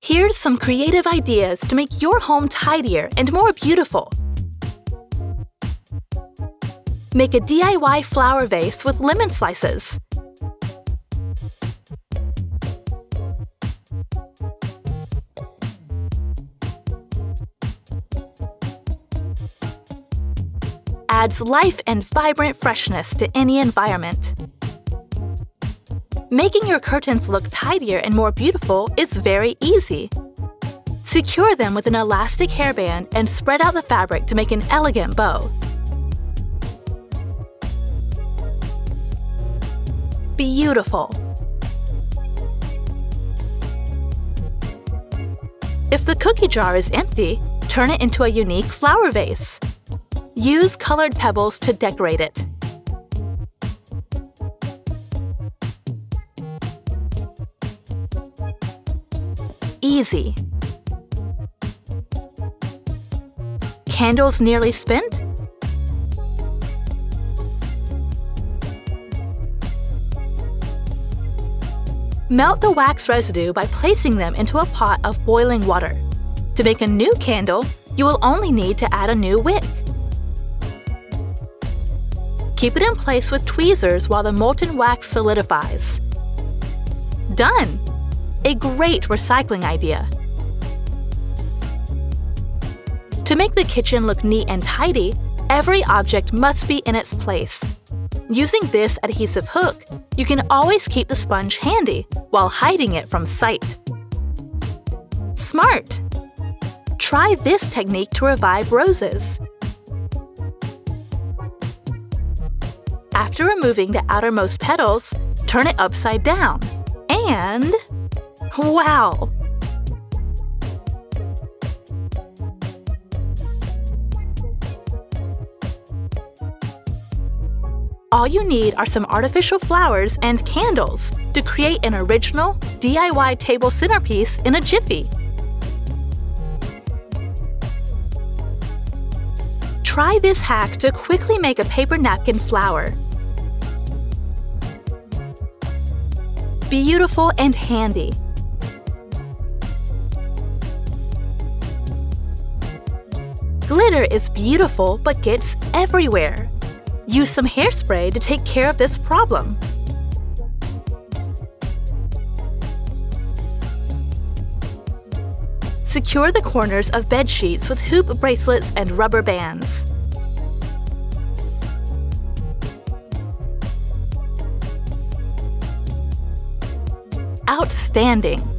Here's some creative ideas to make your home tidier and more beautiful. Make a DIY flower vase with lemon slices. Adds life and vibrant freshness to any environment. Making your curtains look tidier and more beautiful is very easy. Secure them with an elastic hairband and spread out the fabric to make an elegant bow. Beautiful! If the cookie jar is empty, turn it into a unique flower vase. Use colored pebbles to decorate it. Easy. Candles nearly spent? Melt the wax residue by placing them into a pot of boiling water. To make a new candle, you will only need to add a new wick. Keep it in place with tweezers while the molten wax solidifies. Done! A great recycling idea! To make the kitchen look neat and tidy, every object must be in its place. Using this adhesive hook, you can always keep the sponge handy while hiding it from sight. Smart! Try this technique to revive roses. After removing the outermost petals, turn it upside down, and… wow! All you need are some artificial flowers and candles to create an original DIY table centerpiece in a jiffy. Try this hack to quickly make a paper napkin flower. Beautiful and handy. Glitter is beautiful but gets everywhere. Use some hairspray to take care of this problem. Secure the corners of bed sheets with hoop bracelets and rubber bands. Outstanding!